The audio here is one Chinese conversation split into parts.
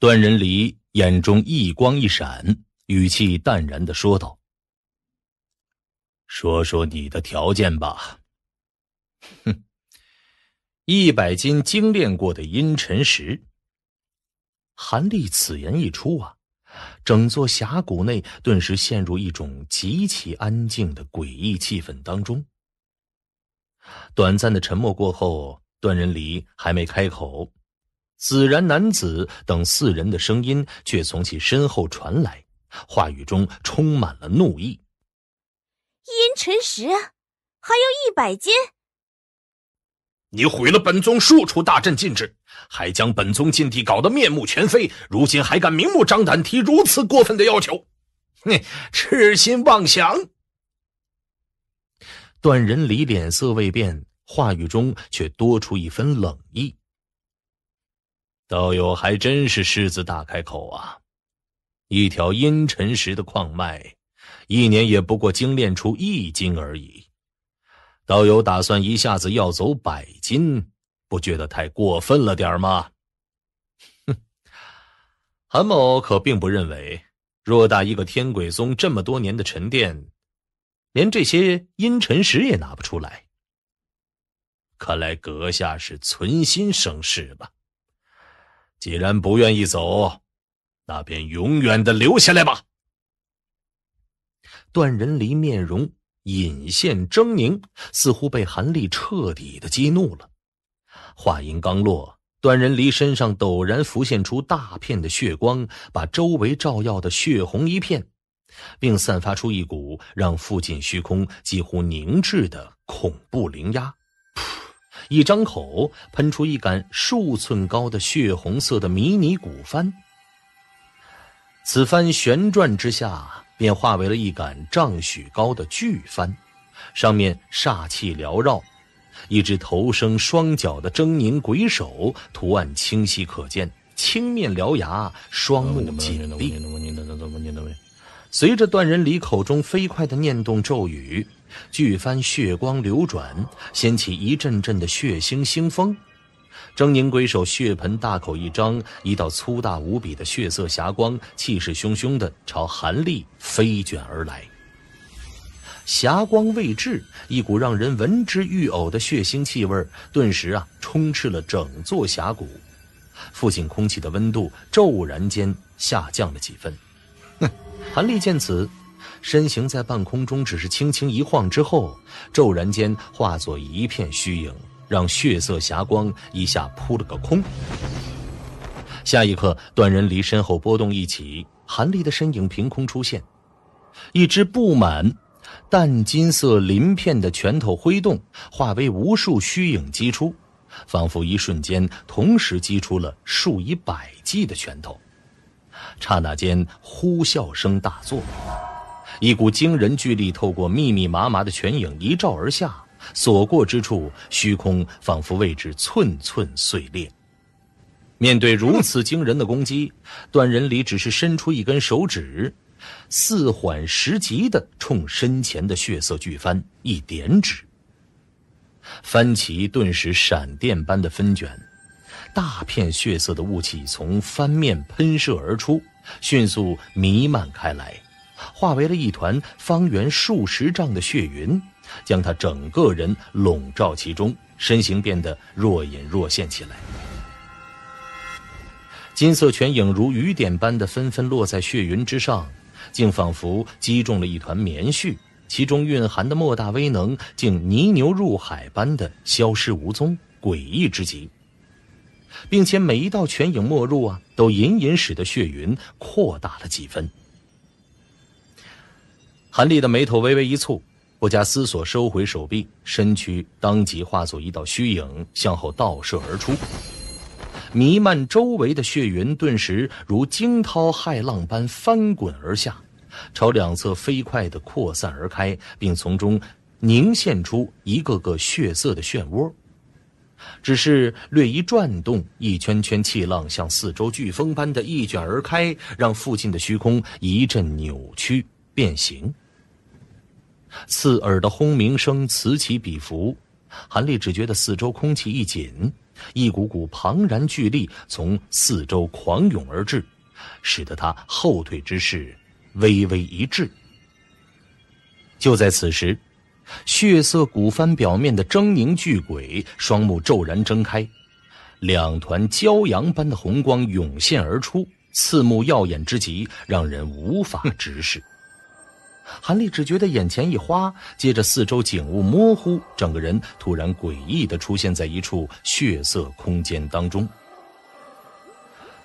段仁礼眼中异光一闪，语气淡然地说道：“说说你的条件吧。”哼，100斤精炼过的阴沉石。韩立此言一出啊，整座峡谷内顿时陷入一种极其安静的诡异气氛当中。短暂的沉默过后，段仁礼还没开口，紫然男子等四人的声音却从其身后传来，话语中充满了怒意。阴沉石还有100斤？你毁了本宗数处大阵禁制，还将本宗禁地搞得面目全非，如今还敢明目张胆提如此过分的要求，哼，痴心妄想！段仁礼脸色未变，话语中却多出一分冷意。道友还真是狮子大开口啊，一条阴沉石的矿脉，1年也不过精炼出1斤而已。道友打算一下子要走100斤，不觉得太过分了点吗？哼，韩某可并不认为，偌大一个天鬼宗这么多年的沉淀，连这些阴沉石也拿不出来。看来阁下是存心生事吧？既然不愿意走，那便永远的留下来吧。段仁礼面容隐现狰狞，似乎被韩立彻底的激怒了。话音刚落，段仁礼身上陡然浮现出大片的血光，把周围照耀的血红一片，并散发出一股让附近虚空几乎凝滞的恐怖灵压。一张口喷出一杆数寸高的血红色的迷你骨幡，此幡旋转之下便化为了一杆丈许高的巨幡，上面煞气缭绕，一只头生双脚的狰狞鬼手图案清晰可见，青面獠牙，双目紧闭。随着段仁礼口中飞快的念动咒语，巨幡血光流转，掀起一阵阵的血腥腥风。狰狞鬼手血盆大口一张，一道粗大无比的血色霞光气势汹汹地朝韩立飞卷而来。霞光未至，一股让人闻之欲呕的血腥气味顿时充斥了整座峡谷，附近空气的温度骤然间下降了几分。韩立见此，身形在半空中只是轻轻一晃之后，骤然间化作一片虚影，让血色霞光一下扑了个空。下一刻，段仁礼身后波动一起，韩立的身影凭空出现，一只布满淡金色鳞片的拳头挥动，化为无数虚影击出，仿佛一瞬间同时击出了数以百计的拳头。刹那间呼啸声大作，一股惊人巨力透过密密麻麻的拳影一照而下，所过之处虚空仿佛为之寸寸碎裂。面对如此惊人的攻击，段仁礼只是伸出一根手指，4缓10急地冲身前的血色巨幡一点指，幡旗顿时闪电般的分卷，大片血色的雾气从幡面喷射而出，迅速弥漫开来，化为了一团方圆数十丈的血云，将他整个人笼罩其中，身形变得若隐若现起来。金色泉影如雨点般的纷纷落在血云之上，竟仿佛击中了一团棉絮，其中蕴含的莫大威能竟泥牛入海般的消失无踪，诡异之极。并且每一道泉影没入都隐隐使得血云扩大了几分。韩立的眉头微微一蹙，不加思索收回手臂，身躯当即化作一道虚影向后倒射而出，弥漫周围的血云顿时如惊涛骇浪般翻滚而下，朝两侧飞快地扩散而开，并从中凝现出一个个血色的漩涡，只是略一转动，一圈圈气浪像四周飓风般的一卷而开，让附近的虚空一阵扭曲变形。刺耳的轰鸣声此起彼伏，韩立只觉得四周空气一紧，一股股庞然巨力从四周狂涌而至，使得他后退之势微微一滞。就在此时，血色古帆表面的狰狞巨鬼双目骤然睁开，两团骄阳般的红光涌现而出，刺目耀眼之极，让人无法直视。韩立只觉得眼前一花，接着四周景物模糊，整个人突然诡异地出现在一处血色空间当中。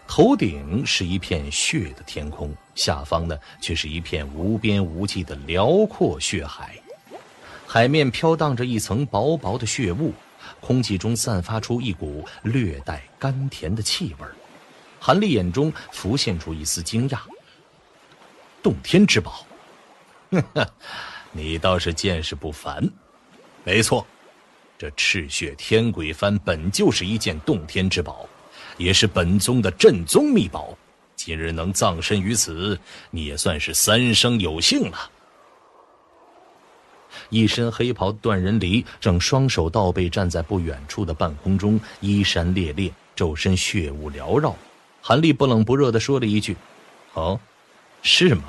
头顶是一片血的天空，下方呢却是一片无边无际的辽阔血海，海面飘荡着一层薄薄的血雾，空气中散发出一股略带甘甜的气味。韩立眼中浮现出一丝惊讶，洞天之宝，你倒是见识不凡。没错，这赤血天鬼幡本就是一件洞天之宝，也是本宗的镇宗秘宝，今日能葬身于此，你也算是三生有幸了。一身黑袍的段仁离正双手倒背站在不远处的半空中，衣衫猎猎，周身血雾缭绕。韩立不冷不热地说了一句：哦，是吗？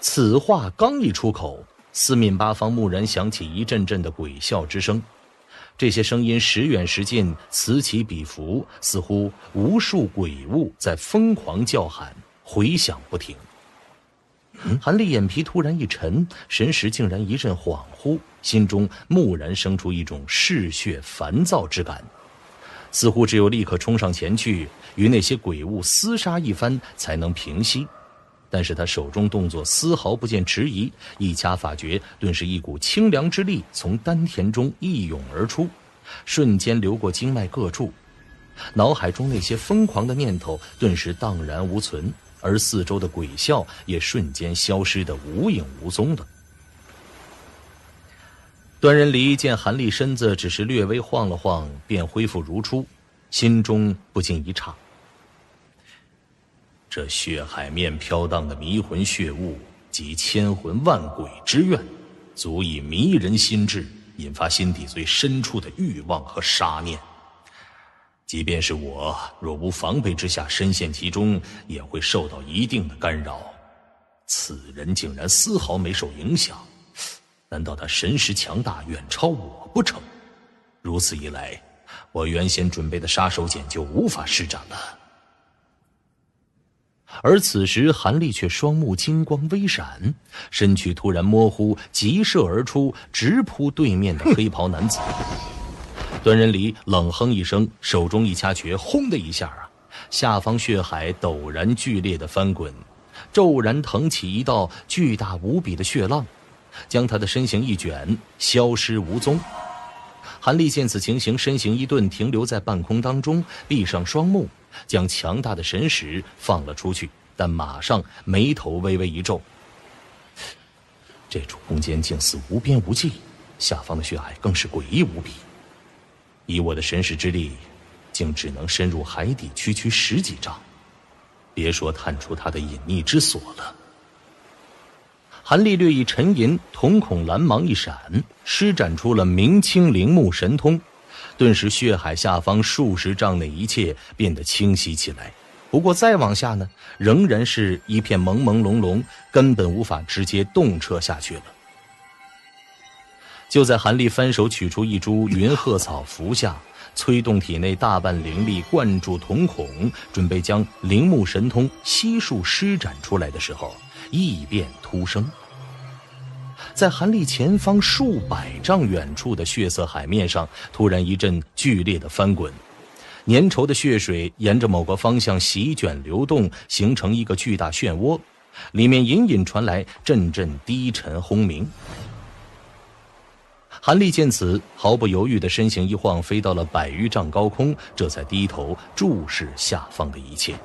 此话刚一出口，四面八方蓦然响起一阵阵的鬼笑之声，这些声音时远时近，此起彼伏，似乎无数鬼物在疯狂叫喊，回响不停。韩立眼皮突然一沉，神识竟然一阵恍惚，心中蓦然生出一种嗜血烦躁之感，似乎只有立刻冲上前去与那些鬼物厮杀一番才能平息。但是他手中动作丝毫不见迟疑，一掐法诀，顿时一股清凉之力从丹田中一涌而出，瞬间流过经脉各处，脑海中那些疯狂的念头顿时荡然无存，而四周的鬼笑也瞬间消失得无影无踪了。段仁离见韩立身子只是略微晃了晃，便恢复如初，心中不禁一诧。这血海面飘荡的迷魂血雾及千魂万鬼之怨，足以迷人心智，引发心底最深处的欲望和杀念。即便是我，若无防备之下深陷其中，也会受到一定的干扰。此人竟然丝毫没受影响，难道他神识强大远超我不成？如此一来，我原先准备的杀手锏就无法施展了。而此时韩立却双目金光微闪，身躯突然模糊，急射而出，直扑对面的黑袍男子。段仁离冷哼一声，手中一掐诀，轰的一下啊，下方血海陡然剧烈的翻滚，骤然腾起一道巨大无比的血浪，将他的身形一卷，消失无踪。韩立见此情形，身形一顿，停留在半空当中，闭上双目，将强大的神识放了出去，但马上眉头微微一皱。这处空间竟似无边无际，下方的血海更是诡异无比，以我的神识之力，竟只能深入海底区区十几丈，别说探出他的隐匿之所了。韩立略一沉吟，瞳孔蓝芒一闪，施展出了明清灵目神通，顿时血海下方数十丈内一切变得清晰起来。不过再往下呢，仍然是一片朦朦胧胧，根本无法直接洞彻下去了。就在韩立翻手取出一株云鹤草服下，催动体内大半灵力灌注瞳孔，准备将灵目神通悉数施展出来的时候，异变突生。在韩立前方数百丈远处的血色海面上，突然一阵剧烈的翻滚，粘稠的血水沿着某个方向席卷流动，形成一个巨大漩涡，里面隐隐传来阵阵低沉轰鸣。韩立见此，毫不犹豫的身形一晃，飞到了百余丈高空，这才低头注视下方的一切。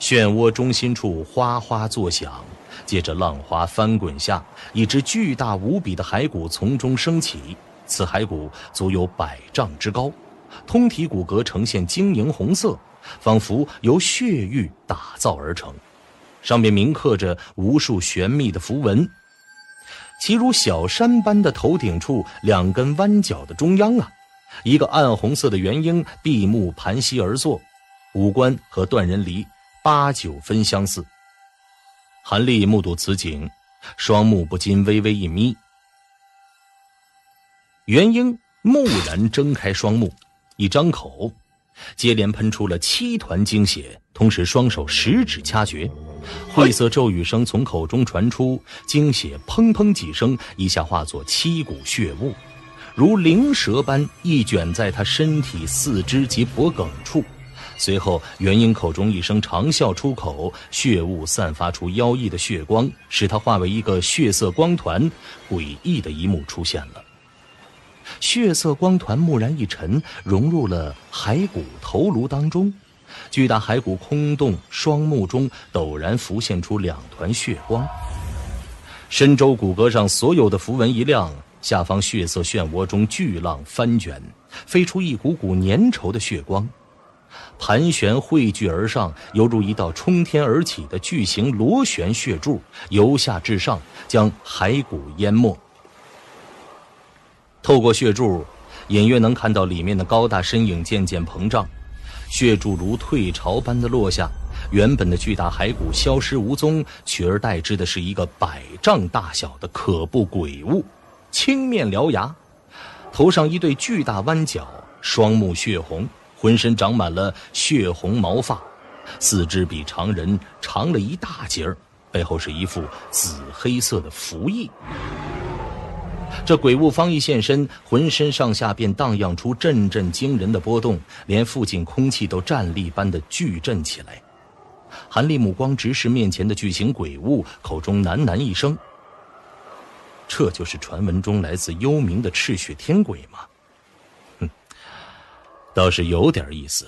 漩涡中心处哗哗作响，接着浪花翻滚下，一只巨大无比的骸骨从中升起，此骸骨足有100丈之高，通体骨骼呈现晶莹红色，仿佛由血玉打造而成，上面铭刻着无数玄秘的符文。其如小山般的头顶处，两根弯角的中央啊，一个暗红色的猿鹰闭目盘膝而坐，五官和断人离八九分相似。韩立目睹此景，双目不禁微微一眯。猿鹰蓦然睁开双目，一张口，接连喷出了7团精血，同时双手十指掐诀，晦涩咒语声从口中传出，精血砰砰几声，一下化作7股血雾，如灵蛇般一卷在他身体四肢及脖颈处。随后，元婴口中一声长啸出口，血雾散发出妖异的血光，使它化为一个血色光团。诡异的一幕出现了，血色光团蓦然一沉，融入了骸骨头颅当中。巨大骸骨空洞，双目中陡然浮现出2团血光，深周骨骼上所有的符文一亮，下方血色漩涡中巨浪翻卷，飞出一股股粘稠的血光。盘旋汇聚而上，犹如一道冲天而起的巨型螺旋血柱，由下至上将骸骨淹没。透过血柱，隐约能看到里面的高大身影渐渐膨胀，血柱如退潮般的落下，原本的巨大骸骨消失无踪，取而代之的是一个100丈大小的可怖鬼物，青面獠牙，头上一对巨大弯角，双目血红，浑身长满了血红毛发，四肢比常人长了一大截儿，背后是一副紫黑色的符翼。这鬼物方一现身，浑身上下便荡漾出阵阵惊人的波动，连附近空气都站立般的巨震起来。韩立目光直视面前的巨型鬼物，口中喃喃一声：“这就是传闻中来自幽冥的赤血天鬼吗？”倒是有点意思。